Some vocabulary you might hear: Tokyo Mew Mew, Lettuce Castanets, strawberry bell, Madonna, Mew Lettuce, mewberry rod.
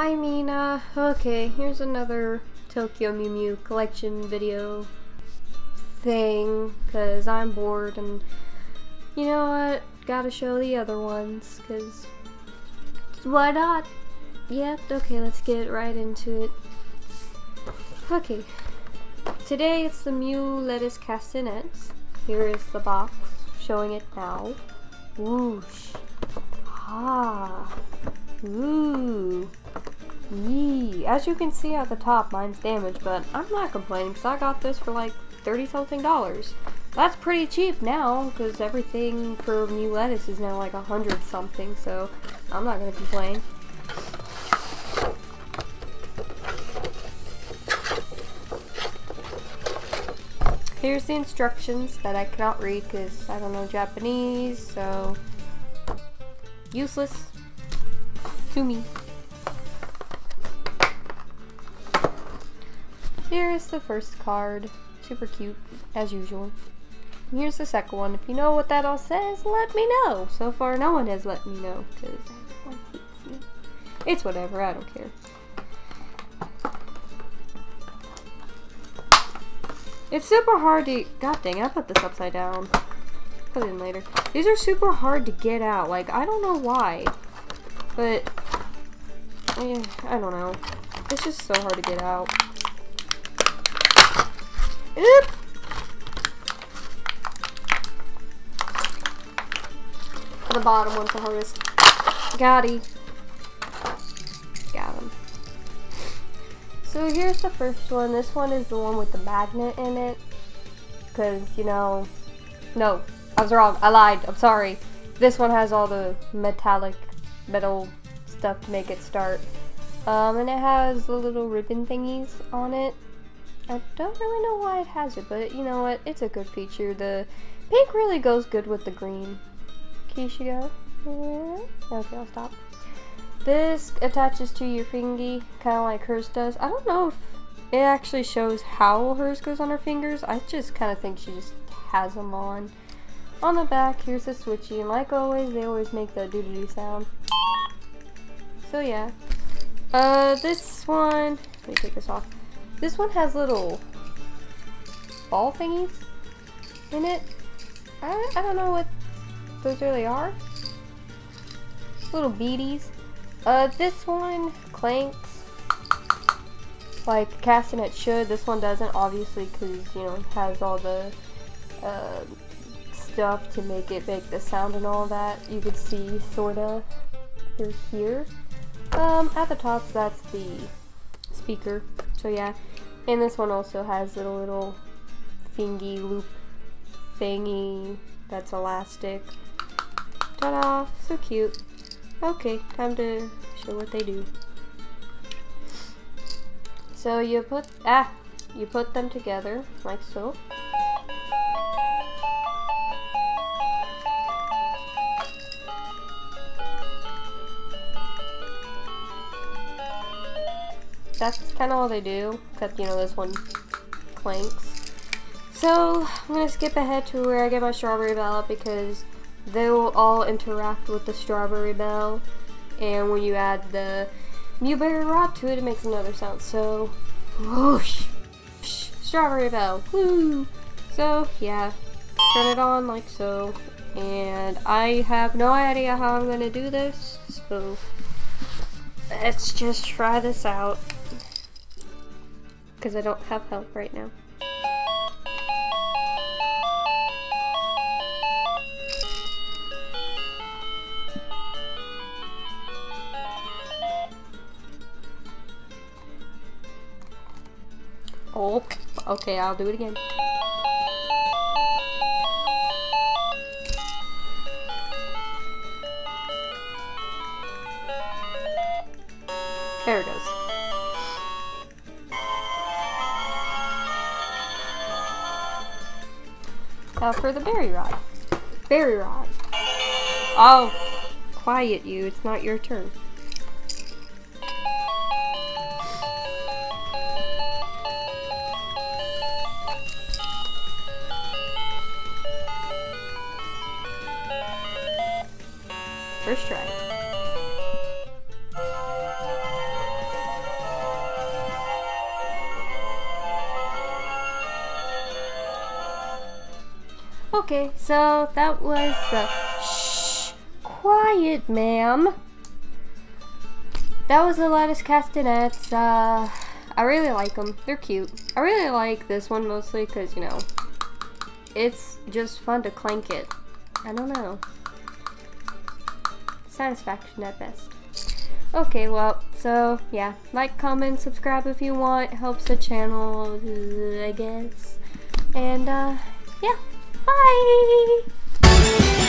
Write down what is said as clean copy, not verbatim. Hi Mina! Okay, here's another Tokyo Mew Mew collection video thing, because I'm bored and you know what, gotta show the other ones, because why not? Yep, okay, let's get right into it. Okay, today it's the Mew Lettuce castanets. Here is the box, showing it now. Whoosh! Ah! Ooh! Yee! As you can see at the top, mine's damaged, but I'm not complaining because I got this for like 30-something dollars. That's pretty cheap now because everything for Mew Lettuce is now like 100 something, so I'm not gonna complain. Here's the instructions that I cannot read because I don't know Japanese, so useless to me. Here's the first card. Super cute, as usual. And here's the second one. If you know what that all says, let me know. So far, no one has let me know because everyone hates me. It's whatever, I don't care. It's super hard to... God dang, I put this upside down. Put it in later. These are super hard to get out. Like, I don't know why. But... eh, I don't know. It's just so hard to get out. Oop! The bottom one's the hardest. Got him. Got him. So here's the first one. This one is the one with the magnet in it. Because, you know... No, I was wrong. I lied. I'm sorry. This one has all the metal stuff to make it start. And it has the little ribbon thingies on it. I don't really know why it has it, but you know what? It's a good feature. The pink really goes good with the green. Kishigo? Yeah. Okay, I'll stop. This attaches to your fingy, kind of like hers does. I don't know if it actually shows how hers goes on her fingers. I just kind of think she just has them on. On the back, here's the switchy, and like always, they always make the doo-doo-doo sound. So yeah. This one... let me take this off. This one has little ball thingies in it. I don't know what those really are. Little beadies. This one clanks like the castanet should. This one doesn't, obviously, because, you know, it has all the stuff to make it make the sound and all that. You could see, sorta, through here. At the top, that's the speaker. So yeah. And this one also has the little thingy loop thingy that's elastic. Ta-da! So cute. Okay, time to show what they do. So you put you put them together like so. That's kind of all they do, except, you know, this one clanks. So I'm gonna skip ahead to where I get my strawberry bell up because they will all interact with the strawberry bell, and when you add the mewberry rod to it, it makes another sound. So whoosh, whoosh, strawberry bell, woo! So yeah, turn it on like so, and I have no idea how I'm gonna do this, so let's just try this out because I don't have help right now. Oh, okay, I'll do it again. There it goes. Now for the berry rod. Berry rod. Oh, quiet you, it's not your turn. First try. Okay, so that was the... Shh! Quiet, ma'am! That was the lettuce castanets. I really like them. They're cute. I really like this one mostly because, you know, it's just fun to clank it. I don't know. Satisfaction at best. Okay, well, so, yeah. Like, comment, subscribe if you want. Helps the channel, I guess. And, yeah. Bye!